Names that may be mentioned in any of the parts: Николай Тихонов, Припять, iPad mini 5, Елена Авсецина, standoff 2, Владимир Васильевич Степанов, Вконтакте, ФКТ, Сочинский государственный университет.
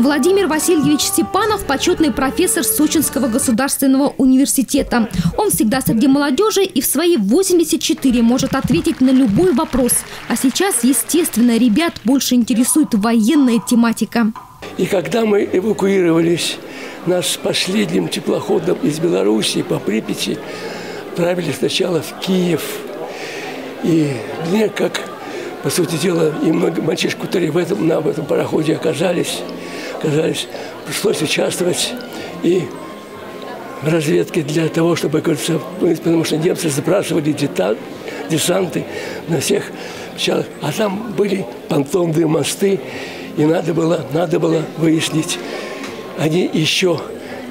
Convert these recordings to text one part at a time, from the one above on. Владимир Васильевич Степанов – почетный профессор Сочинского государственного университета. Он всегда среди молодежи и в свои 84 может ответить на любой вопрос. А сейчас, естественно, ребят больше интересует военная тематика. И когда мы эвакуировались, нас с последним теплоходом из Белоруссии по Припяти отправили сначала в Киев. И мне, как, по сути дела, и много мальчишек, которые на этом пароходе оказались, пришлось участвовать и в разведке для того, чтобы, потому что немцы запрашивали десанты на всех. А там были понтонные мосты, и надо было выяснить, они еще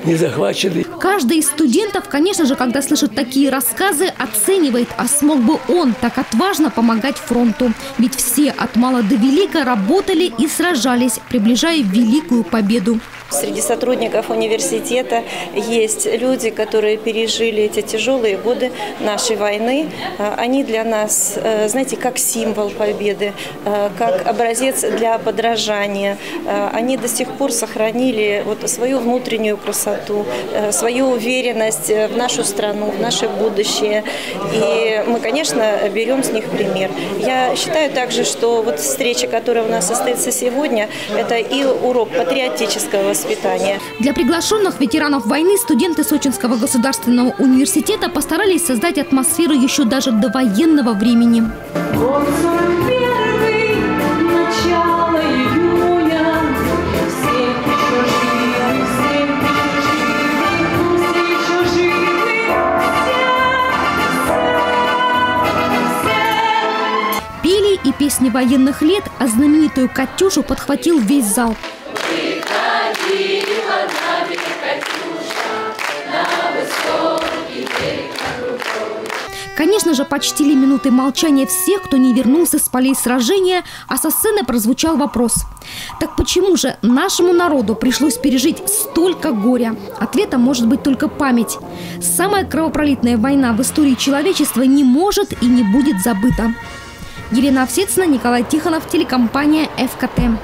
не захвачены. Каждый из студентов, конечно же, когда слышит такие рассказы, оценивает, а смог бы он так отважно помогать фронту. Ведь все от мала до велика работали и сражались, приближая великую победу. Среди сотрудников университета есть люди, которые пережили эти тяжелые годы нашей войны. Они для нас, знаете, как символ победы, как образец для подражания. Они до сих пор сохранили вот свою внутреннюю красоту, свою уверенность в нашу страну, в наше будущее. И мы, конечно, берем с них пример. Я считаю также, что вот встреча, которая у нас состоится сегодня, это и урок патриотического воспитания. Для приглашенных ветеранов войны студенты Сочинского государственного университета постарались создать атмосферу еще даже до военного времени. И песни военных лет, а знаменитую «Катюшу» подхватил весь зал. Конечно же, почтили минуты молчания всех, кто не вернулся с полей сражения, а со сцены прозвучал вопрос: так почему же нашему народу пришлось пережить столько горя? Ответом может быть только память. Самая кровопролитная война в истории человечества не может и не будет забыта. Елена Авсецина, Николай Тихонов, телекомпания ФКТ.